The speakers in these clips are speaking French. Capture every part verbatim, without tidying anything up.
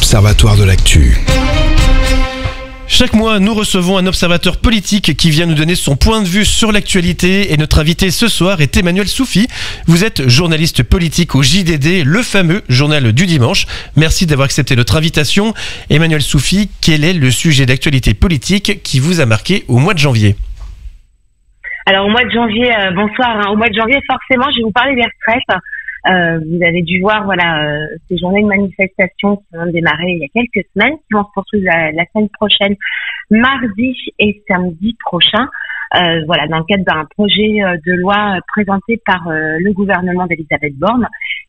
L'Observatoire de l'actu. Chaque mois, nous recevons un observateur politique qui vient nous donner son point de vue sur l'actualité. Et notre invité ce soir est Emmanuelle Souffi. Vous êtes journaliste politique au J D D, le fameux journal du dimanche. Merci d'avoir accepté notre invitation. Emmanuelle Souffi, quel est le sujet d'actualité politique qui vous a marqué au mois de janvier? Alors au mois de janvier, euh, bonsoir. Hein. Au mois de janvier, forcément, je vais vous parler des retraites. Euh, vous avez dû voir, voilà, euh, ces journées de manifestation qui ont démarré il y a quelques semaines, qui vont se poursuivre la, la semaine prochaine, mardi et samedi prochain, euh, voilà, dans le cadre d'un projet euh, de loi présenté par euh, le gouvernement d'Elisabeth Borne,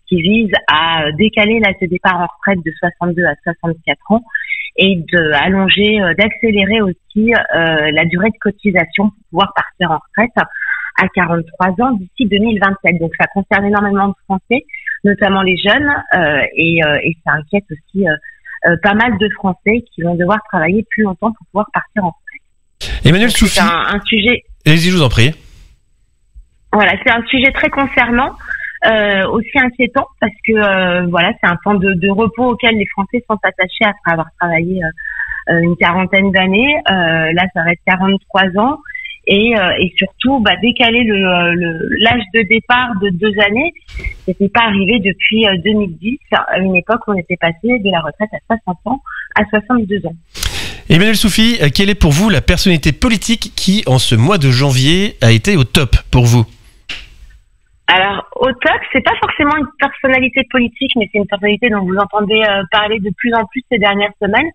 qui vise à euh, décaler l'âge de départ en retraite de soixante-deux à soixante-quatre ans et de allonger, euh, d'accélérer aussi euh, la durée de cotisation pour pouvoir partir en retraite à quarante-trois ans d'ici deux mille vingt-sept. Donc ça concerne énormément de Français, notamment les jeunes, euh, et, euh, et ça inquiète aussi euh, euh, pas mal de Français qui vont devoir travailler plus longtemps pour pouvoir partir en retraite. Emmanuelle Souffi, c'est un, un sujet... Allez-y, je vous en prie. Voilà, c'est un sujet très concernant, euh, aussi inquiétant, parce que euh, voilà, c'est un temps de, de repos auquel les Français sont attachés après avoir travaillé euh, une quarantaine d'années. Euh, là, ça va être quarante-trois ans. Et, euh, et surtout, bah, décaler le, le, l'âge de départ de deux années, c'était pas arrivé depuis deux mille dix, à une époque où on était passé de la retraite à soixante ans à soixante-deux ans. Emmanuelle Souffi, quelle est pour vous la personnalité politique qui, en ce mois de janvier, a été au top pour vous? Alors, au top, c'est pas forcément une personnalité politique, mais c'est une personnalité dont vous entendez euh, parler de plus en plus ces dernières semaines.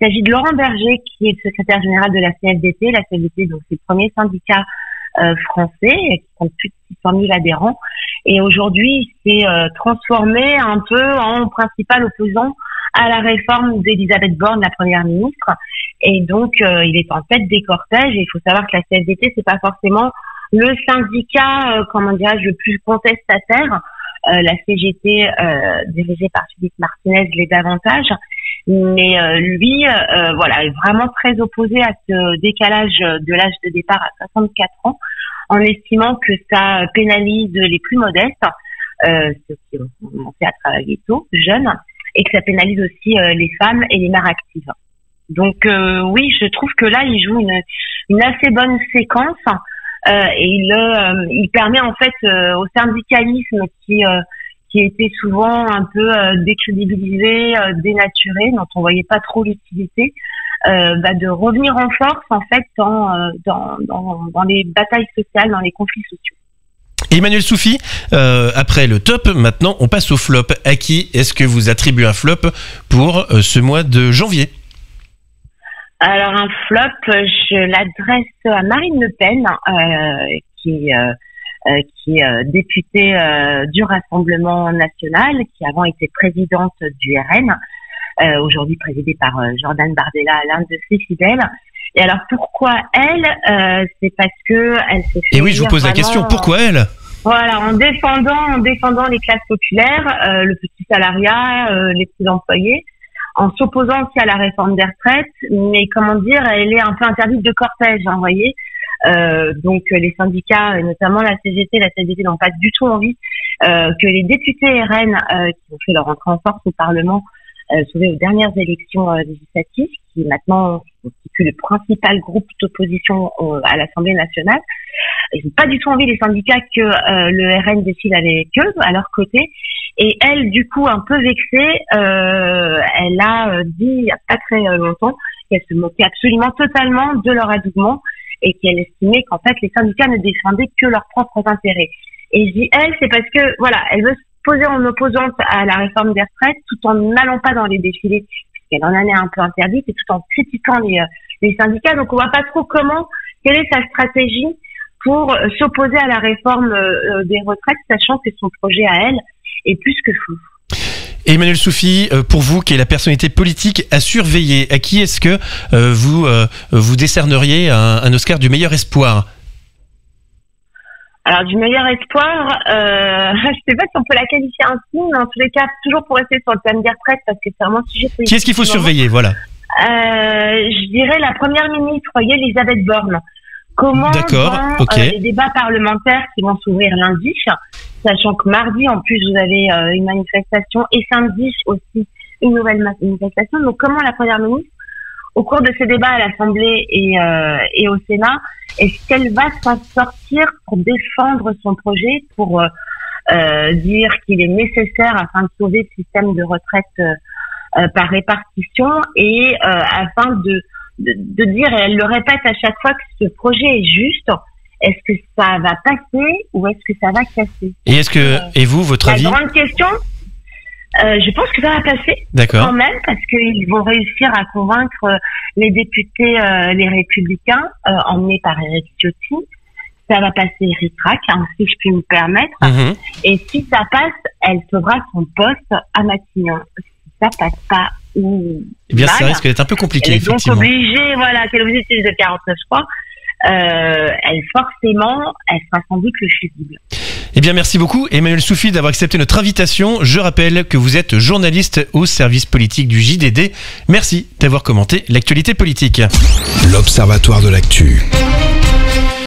Il s'agit de Laurent Berger, qui est le secrétaire général de la C F D T. La C F D T, donc, c'est le premier syndicat euh, français, qui compte plus de six cent mille adhérents. Et aujourd'hui, il s'est euh, transformé un peu en principal opposant à la réforme d'Elisabeth Borne, la première ministre. Et donc, euh, il est en tête des cortèges. Et il faut savoir que la C F D T, c'est pas forcément le syndicat, euh, comment dirais-je, le plus contestataire. Euh, la C G T, euh, dirigée par Philippe Martinez, l'est davantage. Mais euh, lui, euh, voilà, est vraiment très opposé à ce décalage de l'âge de départ à soixante-quatre ans, en estimant que ça pénalise les plus modestes, euh, ceux qui ont commencé à travailler tôt, jeunes, et que ça pénalise aussi euh, les femmes et les mères actives. Donc euh, oui, je trouve que là, il joue une, une assez bonne séquence, euh, et il, euh, il permet en fait euh, au syndicalisme qui... Euh, qui était souvent un peu euh, décrédibilisé, euh, dénaturé, dont on voyait pas trop l'utilité, euh, bah de revenir en force en fait dans, euh, dans, dans, dans les batailles sociales, dans les conflits sociaux. Emmanuelle Souffi, euh, après le top, maintenant on passe au flop. À qui est-ce que vous attribuez un flop pour euh, ce mois de janvier? Alors un flop, je l'adresse à Marine Le Pen, euh, qui... Euh, Euh, qui est euh, députée euh, du Rassemblement National, qui avant était présidente du R N, euh, aujourd'hui présidée par euh, Jordan Bardella, l'un de ses fidèles. Et alors pourquoi elle? euh, C'est parce que elle s'est fait... Et oui, je vous pose la question, pourquoi elle? Voilà, en défendant, en défendant les classes populaires, euh, le petit salariat, euh, les petits employés, en s'opposant aussi à la réforme des retraites, mais comment dire, elle est un peu interdite de cortège, vous hein, voyez. Euh, donc les syndicats, et notamment la C G T, la C F D T n'ont pas du tout envie euh, que les députés R N euh, qui ont fait leur entrée en force au Parlement, euh, sauvés aux dernières élections euh, législatives, qui maintenant constituent le principal groupe d'opposition euh, à l'Assemblée nationale, ils n'ont pas du tout envie, les syndicats, que euh, le R N décide avec eux, à leur côté. Et elle, du coup, un peu vexée, euh, elle a dit il n'y a pas très longtemps qu'elle se moquait absolument totalement de leur adoubement, et qu'elle estimait qu'en fait les syndicats ne défendaient que leurs propres intérêts. Et je dis elle, c'est parce que voilà, elle veut se poser en opposante à la réforme des retraites, tout en n'allant pas dans les défilés, puisqu'elle en est un peu interdite, et tout en critiquant les, les syndicats. Donc on voit pas trop comment, quelle est sa stratégie pour s'opposer à la réforme euh, des retraites, sachant que son projet à elle est plus que fou. Emmanuelle Souffi, pour vous, qui est la personnalité politique à surveiller, à qui est-ce que euh, vous, euh, vous décerneriez un, un Oscar du meilleur espoir? Alors, du meilleur espoir, euh, je ne sais pas si on peut la qualifier ainsi, mais en tous les cas, toujours pour rester sur le thème des retraites, parce que c'est vraiment un sujet politique. Qu'est-ce qu'il faut surveiller, voilà? euh, Je dirais la première ministre, voyez, Elisabeth Borne. Comment dans, okay. euh, les débats parlementaires qui vont s'ouvrir lundi, sachant que mardi, en plus, vous avez euh, une manifestation, et samedi aussi une nouvelle manifestation. Donc comment la Première ministre, au cours de ce débat à l'Assemblée et, euh, et au Sénat, est-ce qu'elle va s'en sortir pour défendre son projet, pour euh, euh, dire qu'il est nécessaire afin de sauver le système de retraite euh, par répartition et euh, afin de, de, de dire, et elle le répète à chaque fois, que ce projet est juste? Est-ce que ça va passer ou est-ce que ça va casser? Et est-ce que euh, et vous, votre avis? La grande question, euh, je pense que ça va passer. D'accord. Quand même, parce qu'ils vont réussir à convaincre les députés, euh, les républicains, euh, emmenés par Eric Ciotti. Ça va passer ric-rac, hein, si je puis me permettre. Mm-hmm. Et si ça passe, elle sauvera son poste à Matignon. Si ça passe pas, ou eh bien, mal, ça risque d'être un peu compliqué, effectivement. Donc obligée, voilà, c'est l'objectif de quarante-neuf trois. Euh, elle, forcément, elle sera sans doute le fusible. Eh bien, merci beaucoup, Emmanuelle Souffi, d'avoir accepté notre invitation. Je rappelle que vous êtes journaliste au service politique du J D D. Merci d'avoir commenté l'actualité politique. L'Observatoire de l'actu.